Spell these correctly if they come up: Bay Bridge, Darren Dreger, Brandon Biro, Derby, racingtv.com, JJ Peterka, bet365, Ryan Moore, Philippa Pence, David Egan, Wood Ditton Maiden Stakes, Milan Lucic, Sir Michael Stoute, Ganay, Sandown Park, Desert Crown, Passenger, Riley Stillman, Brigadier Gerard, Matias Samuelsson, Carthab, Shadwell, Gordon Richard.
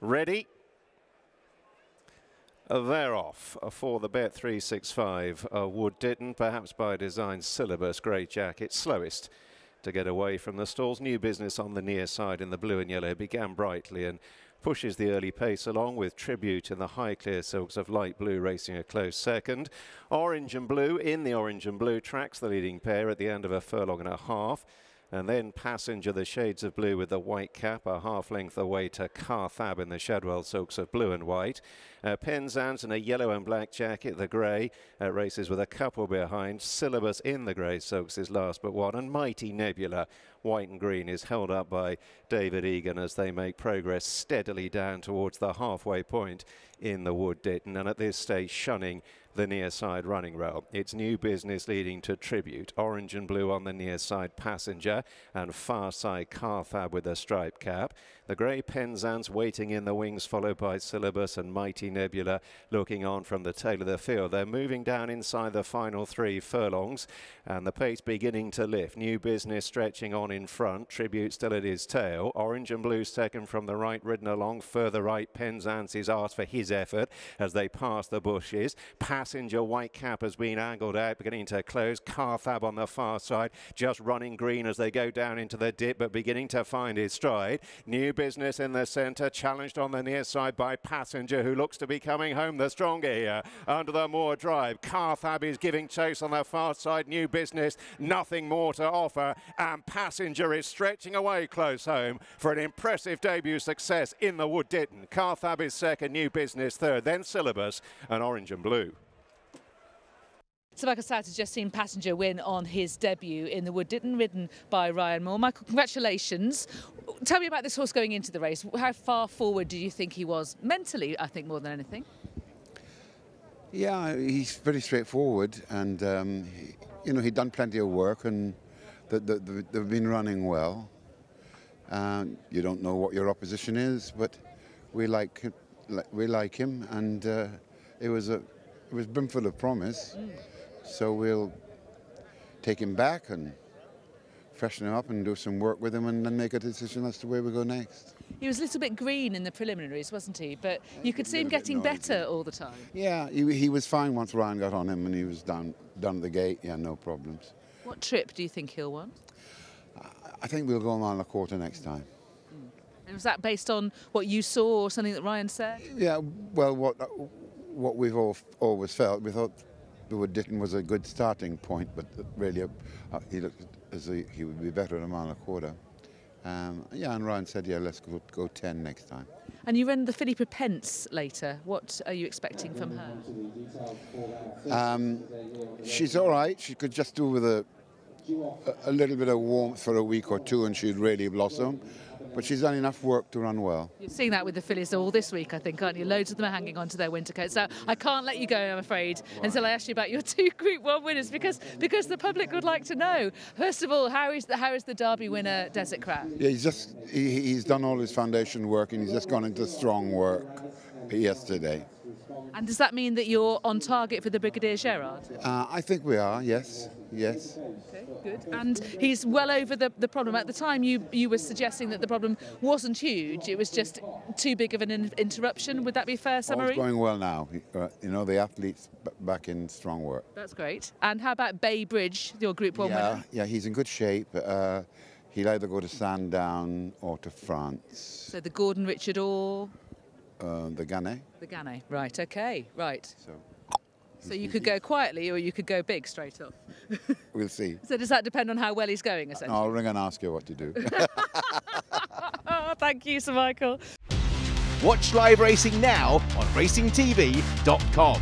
ready. They're off for the Bet365 Wood Ditton, perhaps by design, syllabus grey jacket, slowest to get away from the stalls. New business on the near side in the blue and yellow began brightly and pushes the early pace along with Tribute in the high clear silks of light blue racing a close second. Orange and blue in the orange and blue tracks the leading pair at the end of a furlong and a half. And then Passenger, the shades of blue with the white cap, a half length away to Carthab in the Shadwell silks of blue and white. Penzance in a yellow and black jacket, the grey, races with a couple behind. Syllabus in the grey silks is last but one. And Mighty Nebula, white and green, is held up by David Egan as they make progress steadily down towards the halfway point in the Wood Ditton. And at this stage, shunning the near side running rail. It's new business leading to Tribute. Orange and blue on the near side, Passenger, and far side Carthab with a striped cap. The grey Penzance waiting in the wings, followed by Syllabus and Mighty Nebula looking on from the tail of the field. They're moving down inside the final three furlongs and the pace beginning to lift. New business stretching on in front. Tribute still at his tail. Orange and blue second from the right, ridden along. Further right, Penzance is asked for his effort as they pass the bushes. Passenger, white cap, has been angled out, beginning to close. Carthab on the far side, just running green as they go down into the dip, but beginning to find his stride. New business in the centre, challenged on the near side by Passenger, who looks to be coming home the stronger here under the Moor Drive. Carthab is giving chase on the far side. New business, nothing more to offer, and Passenger is stretching away close home for an impressive debut success in the Wood Ditton. Carthab is second, New Business third, then Syllabus and Orange and Blue. Sir Michael Stoute has just seen Passenger win on his debut in the Wood Ditton, ridden by Ryan Moore. Michael, congratulations. Tell me about this horse going into the race. How far forward do you think he was mentally, I think, more than anything? Yeah, he's very straightforward and, you know, he'd done plenty of work and they've been running well. You don't know what your opposition is, but we like him and it was brimful of promise. So we'll take him back and freshen him up and do some work with him and then make a decision as to where we go next. He was a little bit green in the preliminaries, wasn't he? But you could see him getting better all the time. Yeah, he was fine once Ryan got on him and he was down the gate. Yeah, no problems. What trip do you think he'll want? I think we'll go a mile and a quarter next time. And was that based on what you saw or something that Ryan said? Yeah, well, what we've always felt, we thought the Wood Ditton was a good starting point, but really he looked as though he would be better at a mile and a quarter. Yeah, and Ryan said, yeah, let's go 10 next time. And you run the Philippa Pence later. What are you expecting from her? She's all right. She could just do with a little bit of warmth for a week or two and she'd really blossom. But she's done enough work to run well. You're seeing that with the fillies all this week, I think, aren't you? Loads of them are hanging on to their winter coats. So I can't let you go, I'm afraid, until I ask you about your two Group 1 winners, because the public would like to know. First of all, how is the Derby winner, Desert Crown? Yeah, he's done all his foundation work and he's just gone into strong work yesterday. And does that mean that you're on target for the Brigadier Gerard? I think we are, yes. Yes. Okay, good. And he's well over the problem. At the time, you were suggesting that the problem wasn't huge. It was just too big of an interruption. Would that be fair summary? It's going well now. You know, the athlete's back in strong work. That's great. And how about Bay Bridge, your Group 1 winner? Yeah, he's in good shape. He'll either go to Sandown or to France. So the Gordon Richard or...? The Ganay. The Ganay, right, okay, right. So you could go quietly or you could go big straight up. We'll see. So does that depend on how well he's going, essentially? I'll ring and ask you what to do. Thank you, Sir Michael. Watch live racing now on racingtv.com.